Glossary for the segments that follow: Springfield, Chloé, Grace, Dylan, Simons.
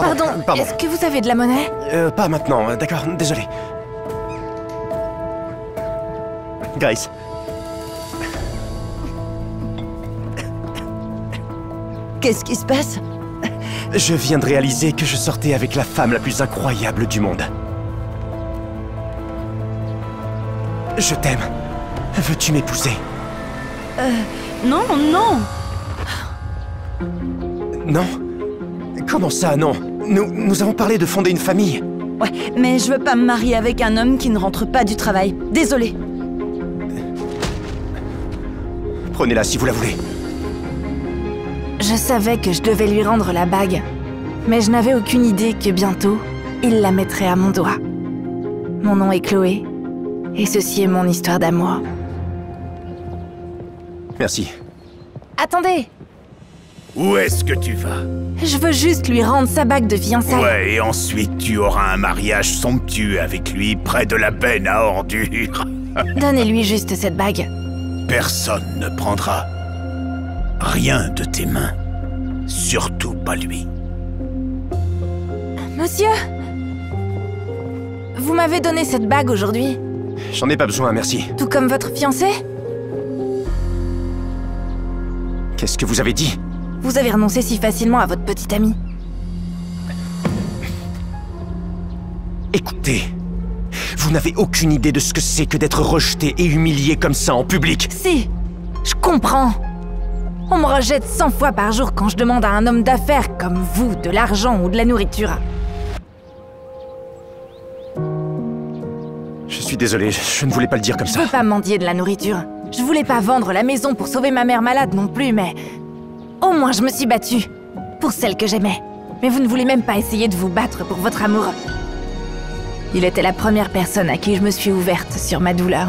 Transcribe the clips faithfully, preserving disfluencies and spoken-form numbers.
pardon, pardon. pardon. Est-ce que vous avez de la monnaie? Euh, pas maintenant, d'accord, désolé. Grace. Qu'est-ce qui se passe? Je viens de réaliser que je sortais avec la femme la plus incroyable du monde. Je t'aime. Veux-tu m'épouser? Euh... Non, non. Non? Comment ça, non? Nous, nous avons parlé de fonder une famille. Ouais, mais je veux pas me marier avec un homme qui ne rentre pas du travail. Désolée. Prenez-la si vous la voulez. Je savais que je devais lui rendre la bague. Mais je n'avais aucune idée que bientôt, il la mettrait à mon doigt. Mon nom est Chloé. Et ceci est mon histoire d'amour. Merci. Attendez! Où est-ce que tu vas? Je veux juste lui rendre sa bague de fiançailles. Ouais, et ensuite tu auras un mariage somptueux avec lui près de la benne à ordures. Donnez-lui juste cette bague. Personne ne prendra rien de tes mains. Surtout pas lui. Monsieur, vous m'avez donné cette bague aujourd'hui. J'en ai pas besoin, merci. Tout comme votre fiancé? Qu'est-ce que vous avez dit? Vous avez renoncé si facilement à votre petite amie. Écoutez, vous n'avez aucune idée de ce que c'est que d'être rejeté et humilié comme ça en public. Si, je comprends. On me rejette cent fois par jour quand je demande à un homme d'affaires comme vous de l'argent ou de la nourriture. Je suis désolé, je ne voulais pas le dire comme ça. Je ne veux pas mendier de la nourriture. Je voulais pas vendre la maison pour sauver ma mère malade non plus, mais... Au moins je me suis battue. Pour celle que j'aimais. Mais vous ne voulez même pas essayer de vous battre pour votre amour. Il était la première personne à qui je me suis ouverte sur ma douleur.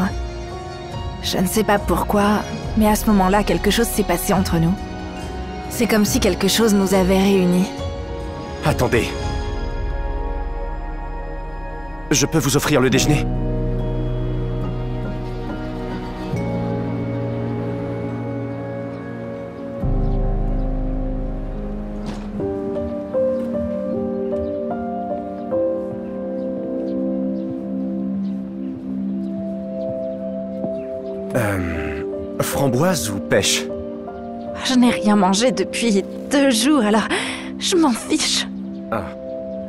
Je ne sais pas pourquoi, mais à ce moment-là, quelque chose s'est passé entre nous. C'est comme si quelque chose nous avait réunis. Attendez. Je peux vous offrir le déjeuner ? Framboise ou pêche? Je n'ai rien mangé depuis deux jours, alors je m'en fiche. Ah.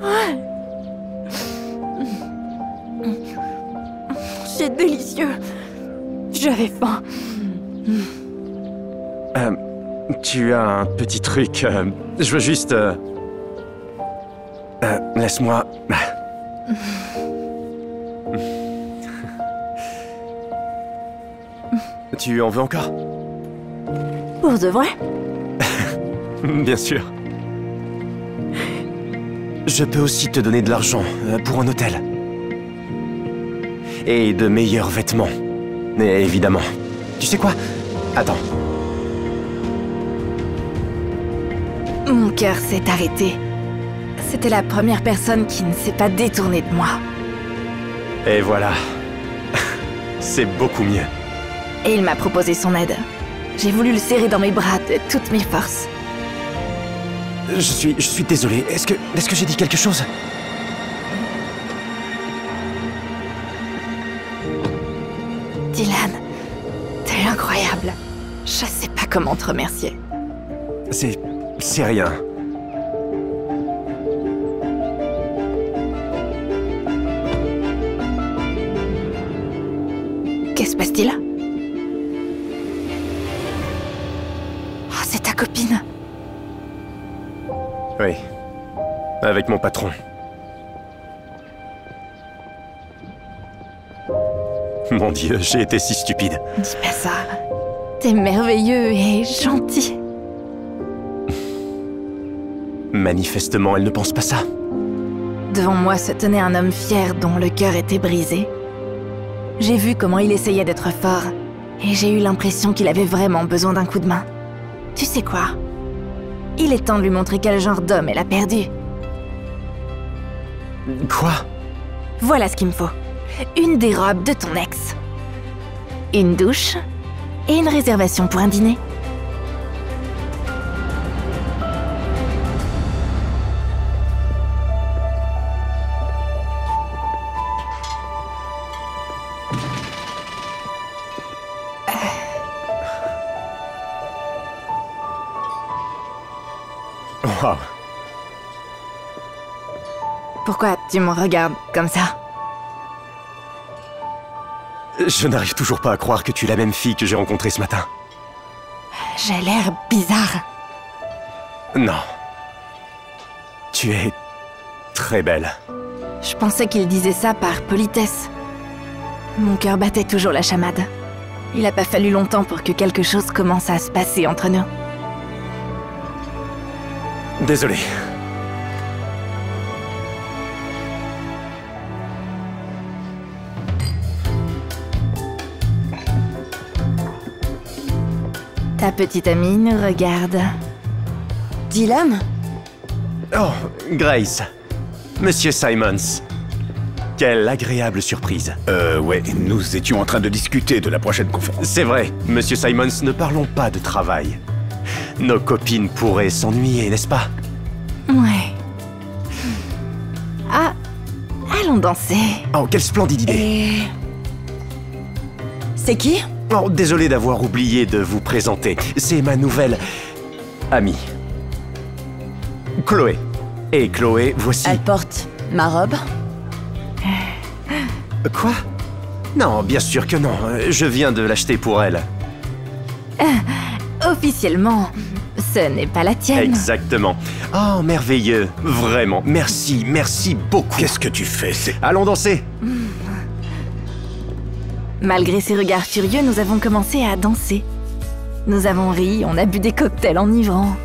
Ouais. C'est délicieux. J'avais faim. Euh, tu as un petit truc. Euh, je veux juste... Euh... Euh, laisse-moi... Tu en veux encore? Pour de vrai? Bien sûr. Je peux aussi te donner de l'argent pour un hôtel. Et de meilleurs vêtements. Mais évidemment. Tu sais quoi? Attends. Mon cœur s'est arrêté. C'était la première personne qui ne s'est pas détournée de moi. Et voilà. C'est beaucoup mieux. Et il m'a proposé son aide. J'ai voulu le serrer dans mes bras de toutes mes forces. Je suis... je suis désolé. Est-ce que... est-ce que j'ai dit quelque chose? Dylan, t'es incroyable. Je sais pas comment te remercier. C'est... c'est rien. Qu'est-ce qui se passe-t-il là? Copine. Oui, avec mon patron. Mon Dieu, j'ai été si stupide. Dis pas ça. T'es merveilleux et gentil. Manifestement, elle ne pense pas ça. Devant moi se tenait un homme fier dont le cœur était brisé. J'ai vu comment il essayait d'être fort, et j'ai eu l'impression qu'il avait vraiment besoin d'un coup de main. Tu sais quoi? Il est temps de lui montrer quel genre d'homme elle a perdu. Quoi? Voilà ce qu'il me faut. Une des robes de ton ex. Une douche. Et une réservation pour un dîner. Waouh. Pourquoi tu me regardes comme ça? Je n'arrive toujours pas à croire que tu es la même fille que j'ai rencontrée ce matin. J'ai l'air bizarre. Non. Tu es très belle. Je pensais qu'il disait ça par politesse. Mon cœur battait toujours la chamade. Il n'a pas fallu longtemps pour que quelque chose commence à se passer entre nous. Désolé. Ta petite amie nous regarde. Dylan? Oh, Grace. Monsieur Simons. Quelle agréable surprise. Euh, ouais, nous étions en train de discuter de la prochaine conférence. C'est vrai, monsieur Simons, ne parlons pas de travail. Nos copines pourraient s'ennuyer, n'est-ce pas? Ouais. Ah, allons danser. Oh, quelle splendide idée. Et... C'est qui? Oh, désolé d'avoir oublié de vous présenter. C'est ma nouvelle amie. Chloé. Et Chloé, voici... Elle porte ma robe? Quoi? Non, bien sûr que non. Je viens de l'acheter pour elle. Euh, officiellement, ce n'est pas la tienne. Exactement. Oh, merveilleux. Vraiment. Merci, merci beaucoup. Qu'est-ce que tu fais? Allons danser. Malgré ses regards furieux, nous avons commencé à danser. Nous avons ri, on a bu des cocktails enivrants.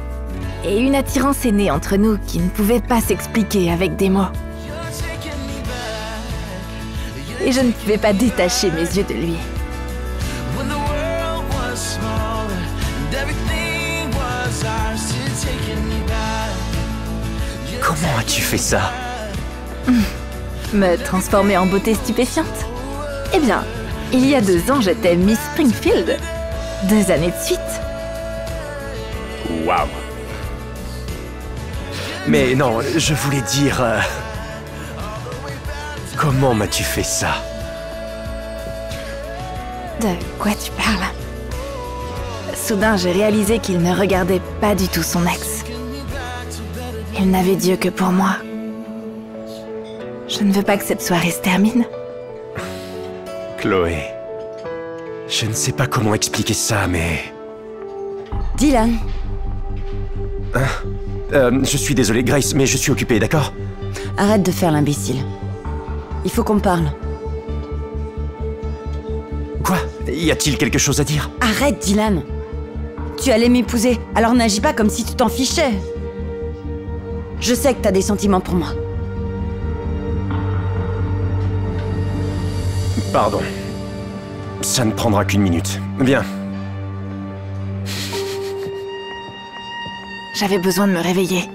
Et une attirance est née entre nous qui ne pouvait pas s'expliquer avec des mots. Et je ne pouvais pas détacher mes yeux de lui. Comment as-tu fait ça? Me transformer en beauté stupéfiante? Eh bien, il y a deux ans, j'étais Miss Springfield. Deux années de suite. Waouh. Mais non, je voulais dire... Euh... Comment m'as-tu fait ça? De quoi tu parles? Soudain, j'ai réalisé qu'il ne regardait pas du tout son ex. Il n'avait d'yeux que pour moi. Je ne veux pas que cette soirée se termine. Chloé... Je ne sais pas comment expliquer ça, mais... Dylan. Hein? Euh, je suis désolé, Grace, mais je suis occupée, d'accord? Arrête de faire l'imbécile. Il faut qu'on parle. Quoi? Y a-t-il quelque chose à dire? Arrête, Dylan. Tu allais m'épouser, alors n'agis pas comme si tu t'en fichais. Je sais que t'as des sentiments pour moi. Pardon. Ça ne prendra qu'une minute. Bien. J'avais besoin de me réveiller.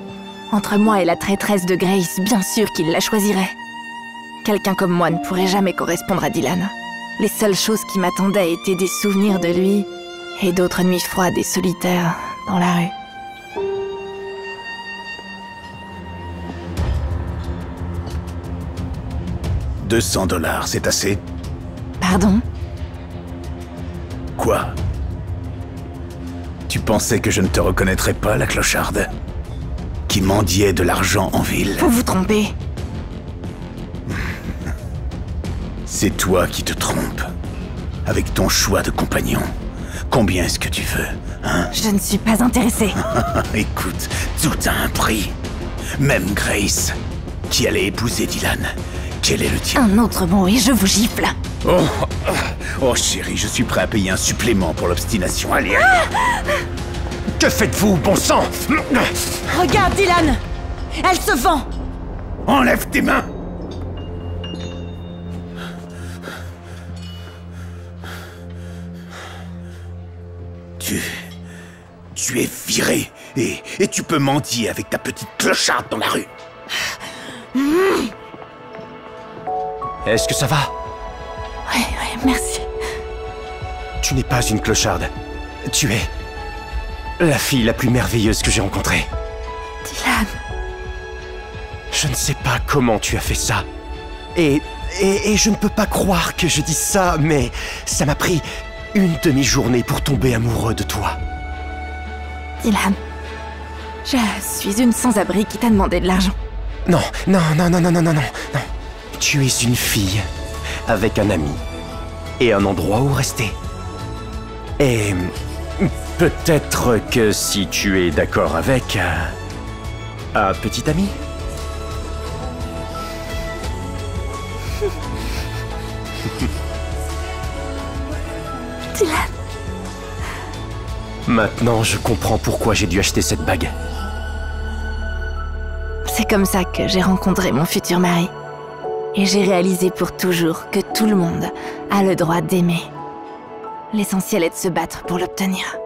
Entre moi et la traîtresse de Grace, bien sûr qu'il la choisirait. Quelqu'un comme moi ne pourrait jamais correspondre à Dylan. Les seules choses qui m'attendaient étaient des souvenirs de lui et d'autres nuits froides et solitaires dans la rue. deux cents dollars, c'est assez? Pardon? Quoi? Tu pensais que je ne te reconnaîtrais pas, la clocharde? Qui mendiait de l'argent en ville? Vous vous trompez. C'est toi qui te trompes. Avec ton choix de compagnon. Combien est-ce que tu veux, hein? Je ne suis pas intéressée. Écoute, tout a un prix. Même Grace, qui allait épouser Dylan. Quel est le tien? Un autre mot et je vous gifle. Oh, oh chérie, je suis prêt à payer un supplément pour l'obstination. Allez, allez. Ah! Que faites-vous, bon sang? Regarde, Dylan. Elle se vend. Enlève tes mains. Tu... tu es viré et, et tu peux mendier avec ta petite clocharde dans la rue. Mmh. Est-ce que ça va? Oui, oui, merci. Tu n'es pas une clocharde. Tu es... la fille la plus merveilleuse que j'ai rencontrée. Dylan... Je ne sais pas comment tu as fait ça. Et... et, et je ne peux pas croire que je dise ça, mais... ça m'a pris... une demi-journée pour tomber amoureux de toi. Dylan, Je suis une sans-abri qui t'a demandé de l'argent. Non, non, non, non, non, non, non, non. Tu es une fille, avec un ami, et un endroit où rester. Et peut-être que si tu es d'accord avec... un petit ami. Dylan. Maintenant, je comprends pourquoi j'ai dû acheter cette bague. C'est comme ça que j'ai rencontré mon futur mari. Et j'ai réalisé pour toujours que tout le monde a le droit d'aimer. L'essentiel est de se battre pour l'obtenir.